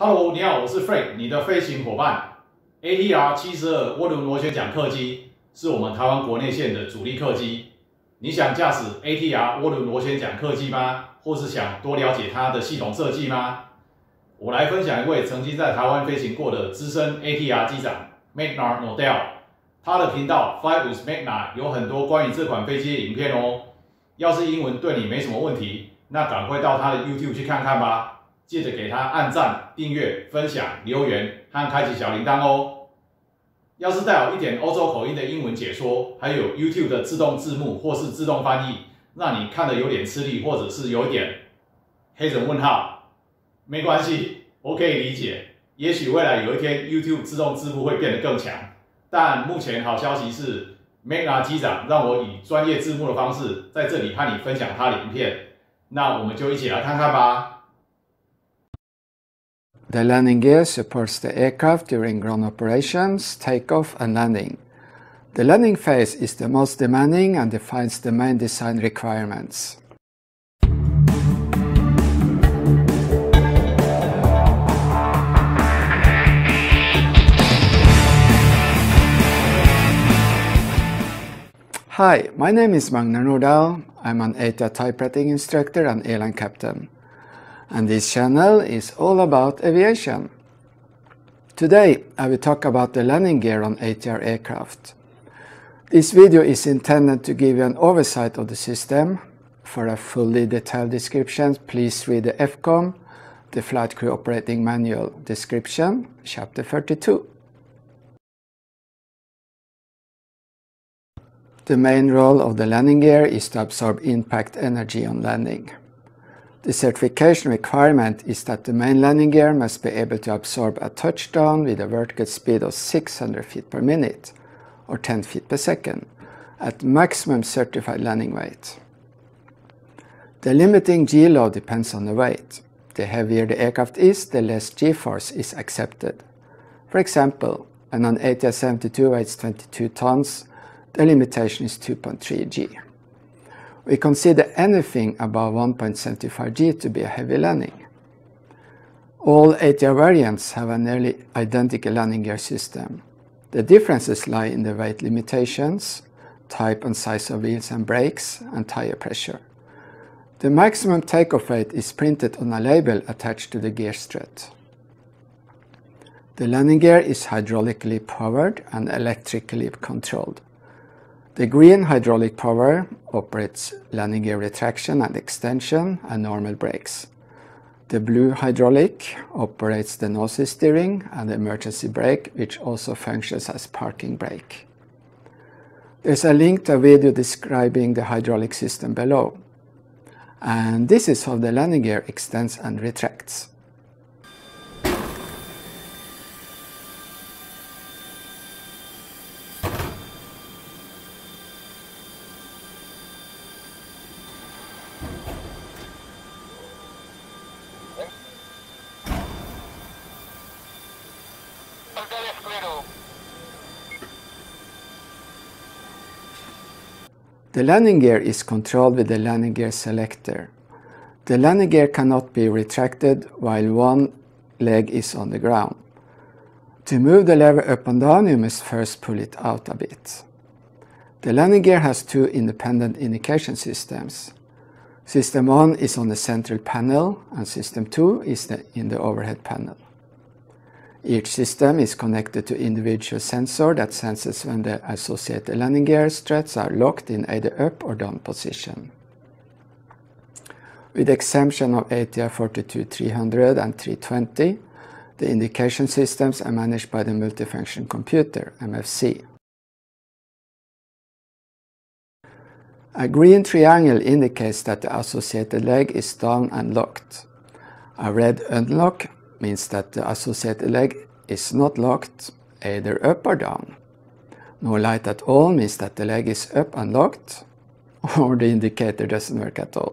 Hello， 你好，我是 Frank， 你的飞行伙伴。ATR 72涡轮螺旋桨客机是我们台湾国内线的主力客机。你想驾驶 ATR 涡轮螺旋桨客机吗？或是想多了解它的系统设计吗？我来分享一位曾经在台湾飞行过的资深 ATR 机长 Magnar Nordahl， 他的频道 Fly with Magnar 有很多关于这款飞机的影片哦。要是英文对你没什么问题，那赶快到他的 YouTube 去看看吧。 记得给他按赞、订阅、分享、留言和开启小铃铛哦。要是带有一点欧洲口音的英文解说，还有 YouTube 的自动字幕或是自动翻译，让你看得有点吃力，或者是有点黑人问号，没关系，我可以理解。也许未来有一天 YouTube 自动字幕会变得更强，但目前好消息是 ，Magnar 机长让我以专业字幕的方式在这里和你分享他的影片，那我们就一起来看看吧。 The landing gear supports the aircraft during ground operations, takeoff and landing. The landing phase is the most demanding and defines the main design requirements. Hi, my name is Magnar Nordahl. I'm an ATR typewriting instructor and airline captain. And this channel is all about aviation. Today I will talk about the landing gear on ATR aircraft. This video is intended to give you an oversight of the system. For a fully detailed description, please read the FCOM, the Flight Crew Operating Manual, Description, Chapter 42. The main role of the landing gear is to absorb impact energy on landing. The certification requirement is that the main landing gear must be able to absorb a touchdown with a vertical speed of 600 feet per minute or 10 feet per second at maximum certified landing weight. The limiting G-load depends on the weight. The heavier the aircraft is, the less G-force is accepted. For example, when an ATR-72 weighs 22 tons, the limitation is 2.3 G. We consider anything above 1.75 G to be a heavy landing. All ATR variants have a nearly identical landing gear system. The differences lie in the weight limitations, type and size of wheels and brakes, and tire pressure. The maximum takeoff weight is printed on a label attached to the gear strut. The landing gear is hydraulically powered and electrically controlled. The green hydraulic power operates landing gear retraction and extension and normal brakes. The blue hydraulic operates the nose steering and the emergency brake, which also functions as parking brake. There's a link to a video describing the hydraulic system below. And this is how the landing gear extends and retracts. The landing gear is controlled with the landing gear selector. The landing gear cannot be retracted while one leg is on the ground. To move the lever up and down, you must first pull it out a bit. The landing gear has two independent indication systems. System 1 is on the central panel and System 2 is in the overhead panel. Each system is connected to individual sensor that senses when the associated landing gear struts are locked in either up or down position. With the exception of ATR 42-300 and 320, the indication systems are managed by the multifunction computer, MFC. A green triangle indicates that the associated leg is down and locked. A red unlock means that the associated leg is not locked, either up or down. No light at all means that the leg is up and locked, or the indicator doesn't work at all.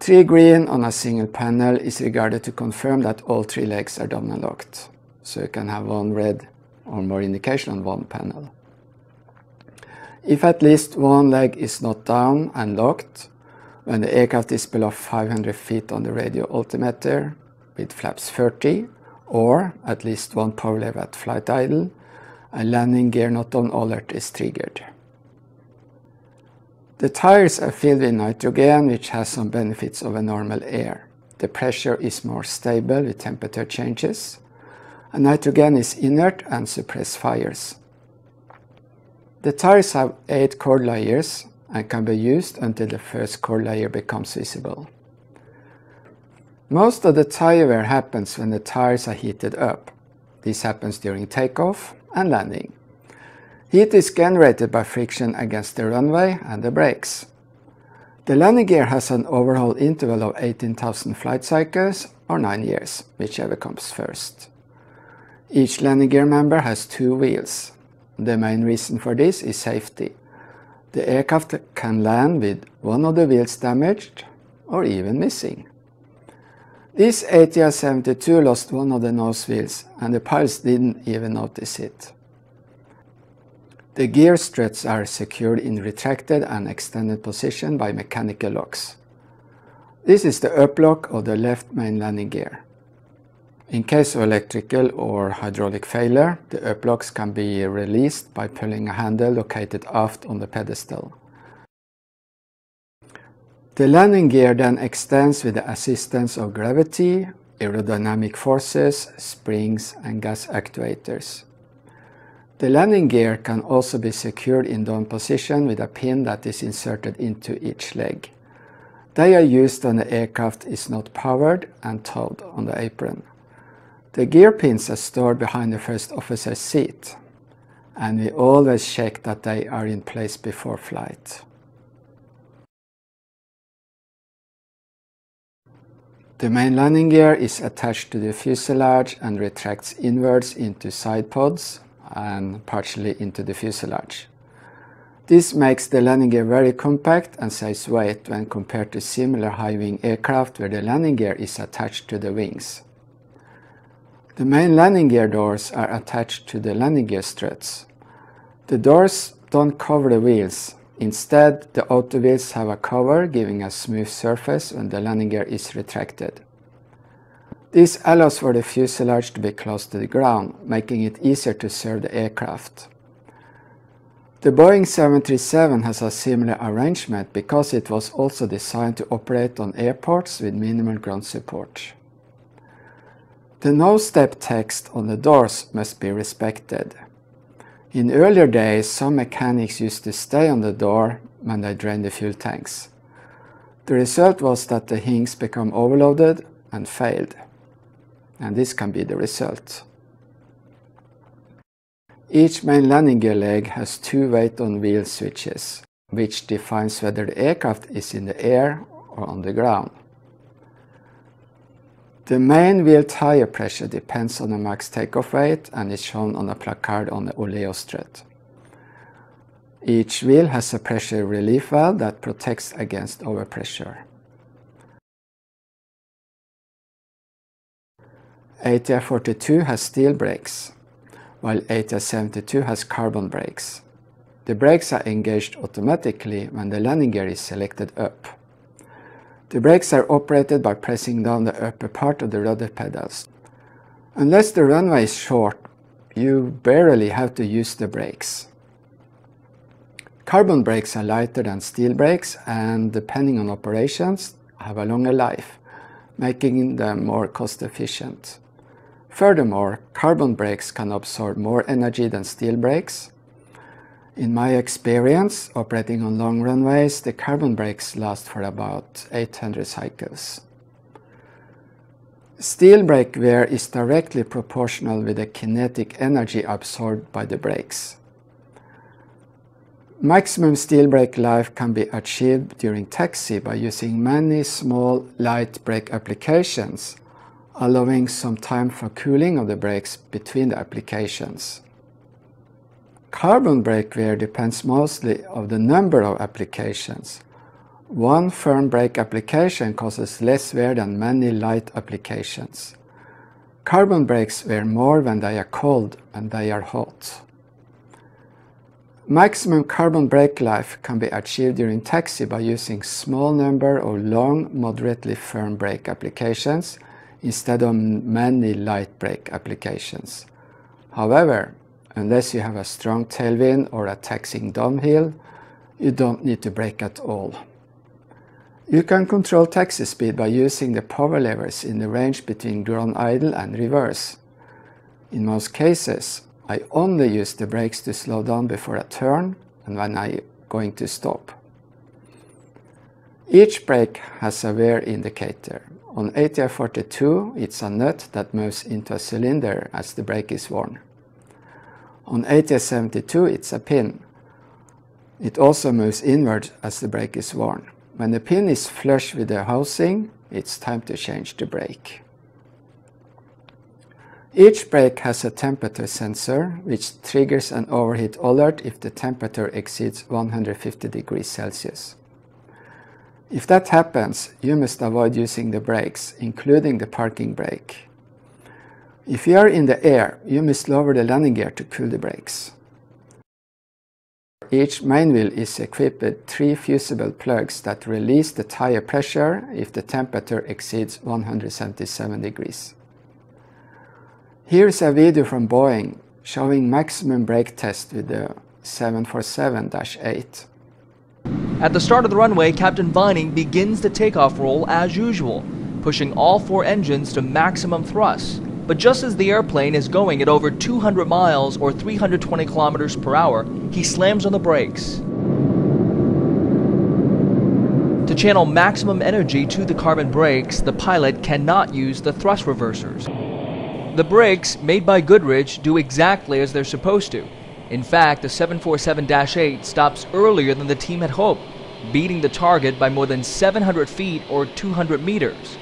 3 green on a single panel is regarded to confirm that all 3 legs are down and locked, so you can have one red or more indication on one panel. If at least one leg is not down and locked, when the aircraft is below 500 feet on the radio altimeter, with flaps 30 or at least one power level at flight idle, and landing gear not on alert is triggered. The tires are filled with nitrogen, which has some benefits over normal air. The pressure is more stable with temperature changes, and nitrogen is inert and suppresses fires. The tires have 8 core layers and can be used until the first core layer becomes visible. Most of the tire wear happens when the tires are heated up. This happens during takeoff and landing. Heat is generated by friction against the runway and the brakes. The landing gear has an overhaul interval of 18,000 flight cycles or 9 years, whichever comes first. Each landing gear member has 2 wheels. The main reason for this is safety. The aircraft can land with one of the wheels damaged or even missing. This ATR-72 lost one of the nose wheels, and the pilots didn't even notice it. The gear struts are secured in retracted and extended position by mechanical locks. This is the up lock of the left main landing gear. In case of electrical or hydraulic failure, the up locks can be released by pulling a handle located aft on the pedestal. The landing gear then extends with the assistance of gravity, aerodynamic forces, springs and gas actuators. The landing gear can also be secured in down position with a pin that is inserted into each leg. They are used when the aircraft is not powered and towed on the apron. The gear pins are stored behind the first officer's seat, and we always check that they are in place before flight. The main landing gear is attached to the fuselage and retracts inwards into side pods and partially into the fuselage. This makes the landing gear very compact and saves weight when compared to similar high-wing aircraft where the landing gear is attached to the wings. The main landing gear doors are attached to the landing gear struts. The doors don't cover the wheels. Instead, the outer wheels have a cover giving a smooth surface when the landing gear is retracted. This allows for the fuselage to be close to the ground, making it easier to serve the aircraft. The Boeing 737 has a similar arrangement because it was also designed to operate on airports with minimal ground support. The no-step text on the doors must be respected. In earlier days, some mechanics used to stay on the door when they drained the fuel tanks. The result was that the hinges become overloaded and failed. And this can be the result. Each main landing gear leg has 2 weight-on-wheel switches, which defines whether the aircraft is in the air or on the ground. The main wheel tire pressure depends on the max takeoff weight and is shown on a placard on the oleo strut. Each wheel has a pressure relief valve that protects against overpressure. ATR 42 has steel brakes, while ATR 72 has carbon brakes. The brakes are engaged automatically when the landing gear is selected up. The brakes are operated by pressing down the upper part of the rudder pedals. Unless the runway is short, you barely have to use the brakes. Carbon brakes are lighter than steel brakes and, depending on operations, have a longer life, making them more cost-efficient. Furthermore, carbon brakes can absorb more energy than steel brakes. In my experience, operating on long runways, the carbon brakes last for about 800 cycles. Steel brake wear is directly proportional with the kinetic energy absorbed by the brakes. Maximum steel brake life can be achieved during taxi by using many small light brake applications, allowing some time for cooling of the brakes between the applications. Carbon brake wear depends mostly on the number of applications. One firm brake application causes less wear than many light applications. Carbon brakes wear more when they are cold and they are hot. Maximum carbon brake life can be achieved during taxi by using small number of long, moderately firm brake applications instead of many light brake applications. However, unless you have a strong tailwind or a taxiing downhill, you don't need to brake at all. You can control taxi speed by using the power levers in the range between ground idle and reverse. In most cases, I only use the brakes to slow down before a turn and when I'm going to stop. Each brake has a wear indicator. On ATR 42, it's a nut that moves into a cylinder as the brake is worn. On ATR 72, it's a pin. It also moves inward as the brake is worn. When the pin is flush with the housing, it's time to change the brake. Each brake has a temperature sensor, which triggers an overheat alert if the temperature exceeds 150 degrees Celsius. If that happens, you must avoid using the brakes, including the parking brake. If you are in the air, you must lower the landing gear to cool the brakes. Each mainwheel is equipped with 3 fusible plugs that release the tire pressure if the temperature exceeds 177 degrees. Here is a video from Boeing showing maximum brake test with the 747-8. At the start of the runway, Captain Vining begins the takeoff roll as usual, pushing all 4 engines to maximum thrust. But just as the airplane is going at over 200 miles or 320 kilometers per hour, he slams on the brakes. To channel maximum energy to the carbon brakes, the pilot cannot use the thrust reversers. The brakes, made by Goodrich, do exactly as they're supposed to. In fact, the 747-8 stops earlier than the team had hoped, beating the target by more than 700 feet or 200 meters.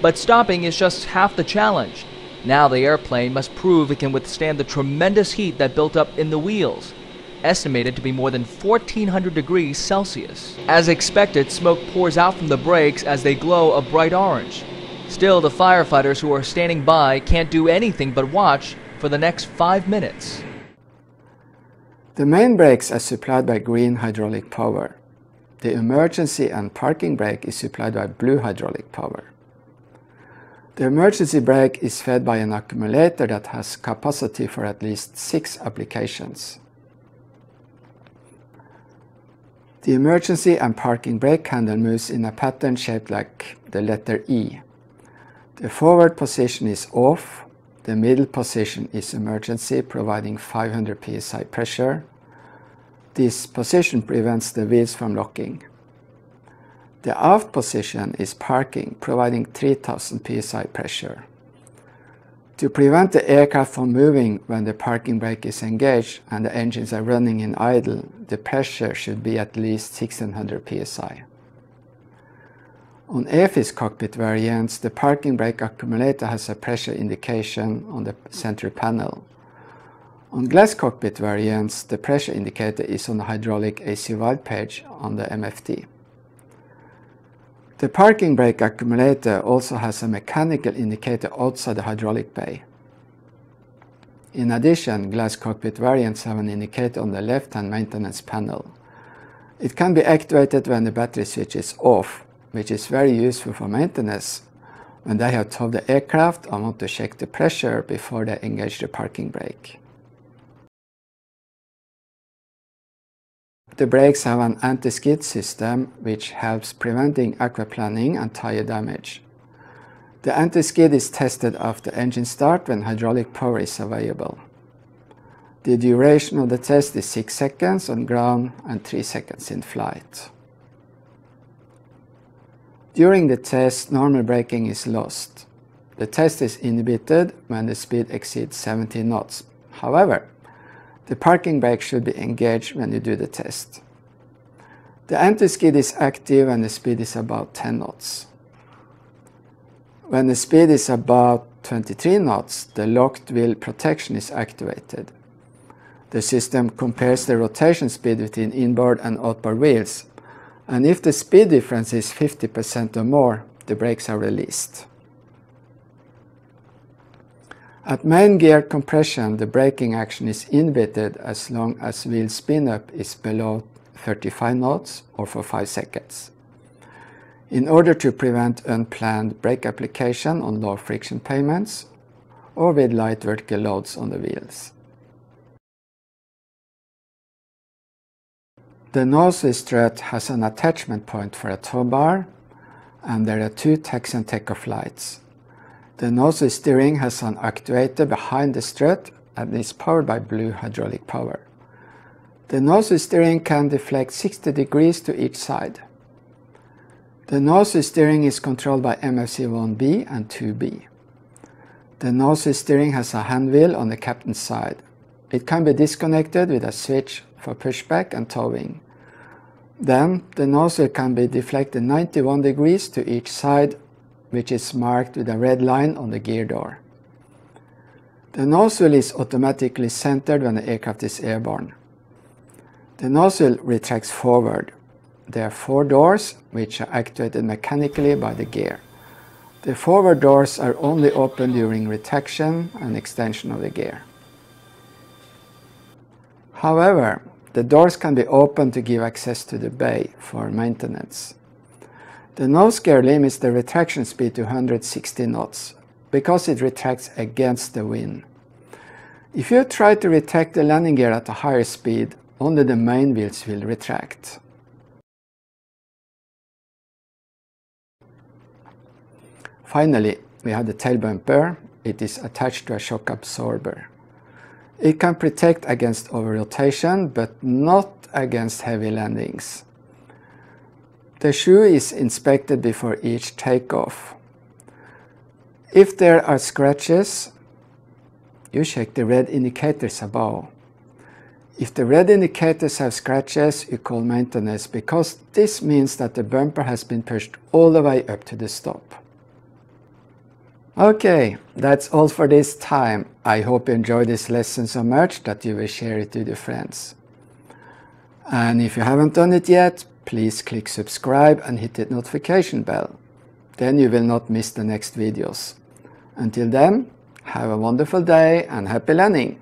But stopping is just half the challenge. Now the airplane must prove it can withstand the tremendous heat that built up in the wheels, estimated to be more than 1400 degrees Celsius. As expected, smoke pours out from the brakes as they glow a bright orange. Still, the firefighters who are standing by can't do anything but watch for the next 5 minutes. The main brakes are supplied by green hydraulic power. The emergency and parking brake is supplied by blue hydraulic power. The emergency brake is fed by an accumulator that has capacity for at least 6 applications. The emergency and parking brake handle moves in a pattern shaped like the letter E. The forward position is off, the middle position is emergency, providing 500 psi pressure. This position prevents the wheels from locking. The aft position is parking, providing 3000 psi pressure. To prevent the aircraft from moving when the parking brake is engaged and the engines are running in idle, the pressure should be at least 1600 psi. On AFIS cockpit variants, the parking brake accumulator has a pressure indication on the center panel. On glass cockpit variants, the pressure indicator is on the hydraulic AC valve page on the MFT. The parking brake accumulator also has a mechanical indicator outside the hydraulic bay. In addition, glass cockpit variants have an indicator on the left-hand maintenance panel. It can be activated when the battery switch is off, which is very useful for maintenance when they have towed the aircraft and want to check the pressure before they engage the parking brake. The brakes have an anti-skid system which helps preventing aquaplaning and tire damage. The anti-skid is tested after engine start when hydraulic power is available. The duration of the test is 6 seconds on ground and 3 seconds in flight. During the test, normal braking is lost. The test is inhibited when the speed exceeds 70 knots. However, the parking brake should be engaged when you do the test. The anti-skid is active when the speed is about 10 knots. When the speed is about 23 knots, the locked wheel protection is activated. The system compares the rotation speed between inboard and outboard wheels, and if the speed difference is 50% or more, the brakes are released. At main gear compression, the braking action is inhibited as long as wheel spin-up is below 35 knots or for 5 seconds. in order to prevent unplanned brake application on low friction pavements or with light vertical loads on the wheels. The nose strut has an attachment point for a tow bar, and there are two tax and takeoff lights. The nose steering has an actuator behind the strut and is powered by blue hydraulic power. The nose steering can deflect 60 degrees to each side. The nose steering is controlled by MFC 1B and 2B. The nose steering has a hand wheel on the captain's side. It can be disconnected with a switch for pushback and towing. Then the nose wheel can be deflected 91 degrees to each side, which is marked with a red line on the gear door. The nose wheel is automatically centered when the aircraft is airborne. The nose wheel retracts forward. There are four doors, which are actuated mechanically by the gear. The forward doors are only open during retraction and extension of the gear. However, the doors can be opened to give access to the bay for maintenance. The nose gear limits the retraction speed to 160 knots, because it retracts against the wind. If you try to retract the landing gear at a higher speed, only the main wheels will retract. Finally, we have the tail bumper. It is attached to a shock absorber. It can protect against over-rotation, but not against heavy landings. The shoe is inspected before each takeoff. If there are scratches, you check the red indicators above. If the red indicators have scratches, you call maintenance, because this means that the bumper has been pushed all the way up to the stop. Okay, that's all for this time. I hope you enjoyed this lesson so much that you will share it with your friends. And if you haven't done it yet, please click subscribe and hit the notification bell. Then you will not miss the next videos. Until then, have a wonderful day and happy learning!